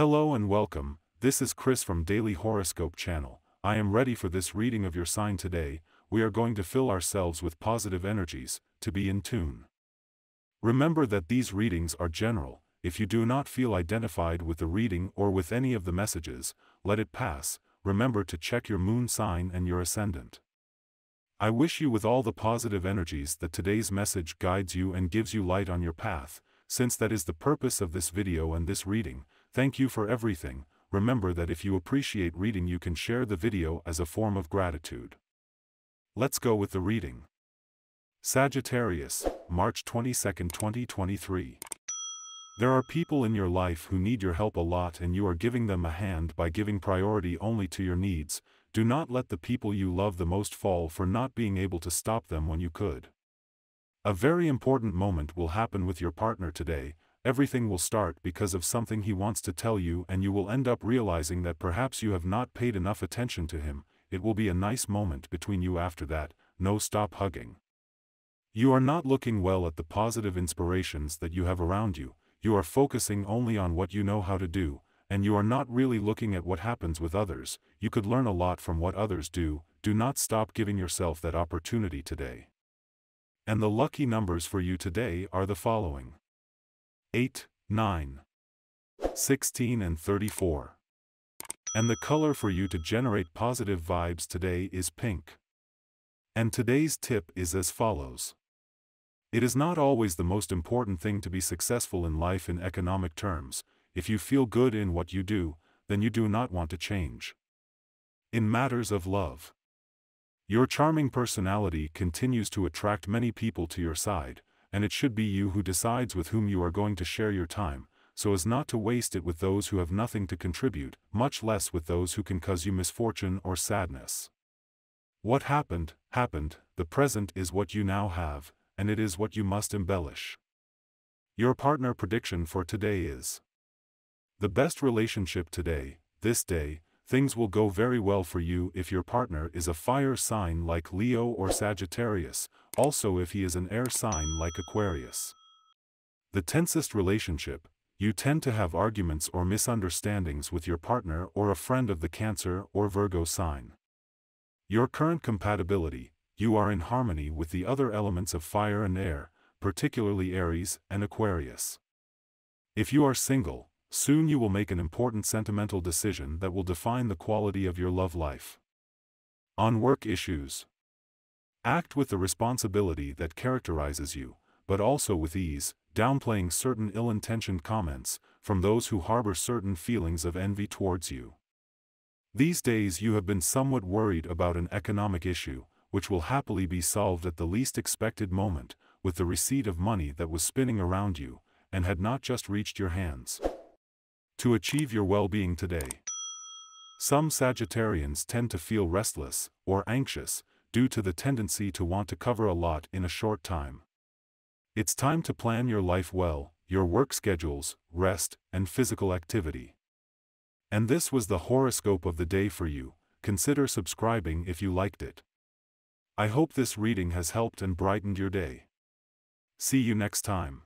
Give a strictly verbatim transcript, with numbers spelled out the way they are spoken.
Hello and welcome, this is Chris from Daily Horoscope Channel. I am ready for this reading of your sign today. We are going to fill ourselves with positive energies, to be in tune. Remember that these readings are general. If you do not feel identified with the reading or with any of the messages, let it pass. Remember to check your moon sign and your ascendant. I wish you with all the positive energies that today's message guides you and gives you light on your path, since that is the purpose of this video and this reading. Thank you for everything. Remember that if you appreciate reading, you can share the video as a form of gratitude. Let's go with the reading. Sagittarius, March twenty-second, twenty twenty-three. There are people in your life who need your help a lot, and you are giving them a hand by giving priority only to your needs. Do not let the people you love the most fall for not being able to stop them when you could. A very important moment will happen with your partner today. Everything will start because of something he wants to tell you, and you will end up realizing that perhaps you have not paid enough attention to him. It will be a nice moment between you after that. No, stop hugging. You are not looking well at the positive inspirations that you have around you. You are focusing only on what you know how to do, and you are not really looking at what happens with others. You could learn a lot from what others do. Do not stop giving yourself that opportunity today. And the lucky numbers for you today are the following: eight, nine, sixteen and thirty-four. And the color for you to generate positive vibes today is pink. And today's tip is as follows. It is not always the most important thing to be successful in life in economic terms. If you feel good in what you do, then you do not want to change. In matters of love, your charming personality continues to attract many people to your side, and it should be you who decides with whom you are going to share your time, so as not to waste it with those who have nothing to contribute, much less with those who can cause you misfortune or sadness. What happened, happened. The present is what you now have, and it is what you must embellish. Your partner prediction for today is the best relationship today. This day, things will go very well for you if your partner is a fire sign like Leo or Sagittarius, also if he is an air sign like Aquarius. The tensest relationship, you tend to have arguments or misunderstandings with your partner or a friend of the Cancer or Virgo sign. Your current compatibility, you are in harmony with the other elements of fire and air, particularly Aries and Aquarius. If you are single, soon you will make an important sentimental decision that will define the quality of your love life. On work issues, act with the responsibility that characterizes you, but also with ease, downplaying certain ill-intentioned comments from those who harbor certain feelings of envy towards you. These days you have been somewhat worried about an economic issue, which will happily be solved at the least expected moment, with the receipt of money that was spinning around you, and had not just reached your hands. To achieve your well-being today, some Sagittarians tend to feel restless or anxious, due to the tendency to want to cover a lot in a short time. It's time to plan your life well, your work schedules, rest, and physical activity. And this was the horoscope of the day for you. Consider subscribing if you liked it. I hope this reading has helped and brightened your day. See you next time.